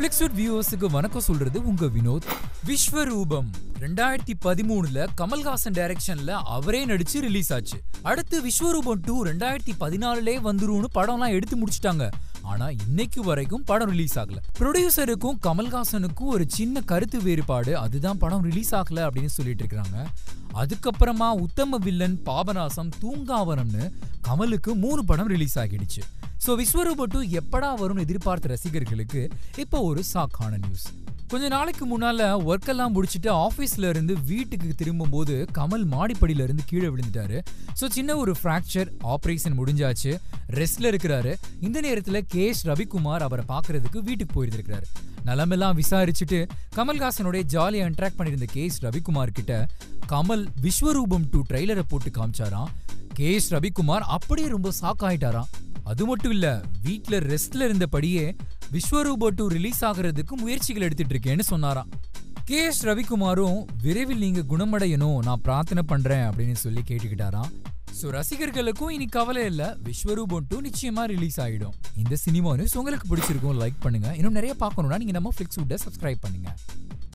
Netflix viewers ku vanakkam solradhu unga Vinod. Vishwaroopam 2013 la Kamal Haasan direction la avare nadichu release aachu. Adutha Vishwaroopam 2 2014 laye vandurunu padamla eduthu mudichitaanga. ஆனா இன்னைக்கு வரைக்கும் படம் release ஆகல. ப்ரொடியூசருக்கும் கமல்ஹாசனுக்கும் ஒரு சின்ன கருத்து வேறுபாடு, அதுதான் படம் ரிலீஸ் ஆகல அப்படினு சொல்லிட்டு இருக்காங்க. அதுக்கப்புறமா உத்தம வில்லன் பாபநாசம் தூங்காவரம்னு கமலுக்கு 3 படம் ரிலீஸ் ஆகிடுச்சு. சோ விஸ்வரூபம் 2 எப்படா வரும்னு எதிர்பார்த்த ரசிகர்களுக்கு இப்போ ஒரு சாக்கான நியூஸ். கொஞ்ச நாளைக்கு முன்னால வொர்க் எல்லாம் முடிச்சிட்டு ஆபீஸ்ல இருந்து வீட்டுக்கு திரும்பும்போது கமல் மாடிப்படியில இருந்து கீழே விழுந்துட்டாரு. சோ சின்ன ஒரு ஃபிராக்சர், ஆபரேஷன் முடிஞ்சாச்சு, ரெஸ்ட்ல இருக்காரு. இந்த நேரத்துல கேஷ் ரவிக்குமார் அவரை பாக்குறதுக்கு வீட்டுக்கு போயிருந்திருக்காரு. நலமெல்லாம் விசாரிச்சுட்டு கமல்ஹாசனோட ஜாலியா இன்டராக்ட் பண்ணிருந்த கேஷ் ரவிக்குமார் கிட்ட கமல் விஸ்வரூபம் 2 ட்ரெய்லரை போட்டு காமிச்சாராம். கேஷ் ரவிக்குமார் அப்படியே ரொம்ப ஷாக் ஆயிட்டாராம். அது மட்டும் இல்ல, வீட்ல ரெஸ்ட்ல இருந்தபடியே விஸ்வரூபம் 2 ரிலீஸ் ஆகிறதுக்கு முயற்சிகள் எடுத்துட்டு இருக்கேன்னு சொன்னாராம். கேஎஸ் ரவிக்குமாரும் விரைவில் நீங்க குணமடையணும் நான் பிரார்த்தனை பண்றேன் அப்படின்னு சொல்லி கேட்டுக்கிட்டாராம். சோ ரசிகர்களுக்கும் இனி கவலை இல்ல, விஸ்வரூபம் 2 நிச்சயமா ரிலீஸ் ஆகிடும். இந்த சினிமா நியூஸ் உங்களுக்கு பிடிச்சிருக்கும், லைக் பண்ணுங்க. இன்னும் நிறைய பார்க்கணும்னா நீங்க நம்ம Flix Wood-ஐ சப்ஸ்கிரைப் பண்ணுங்க.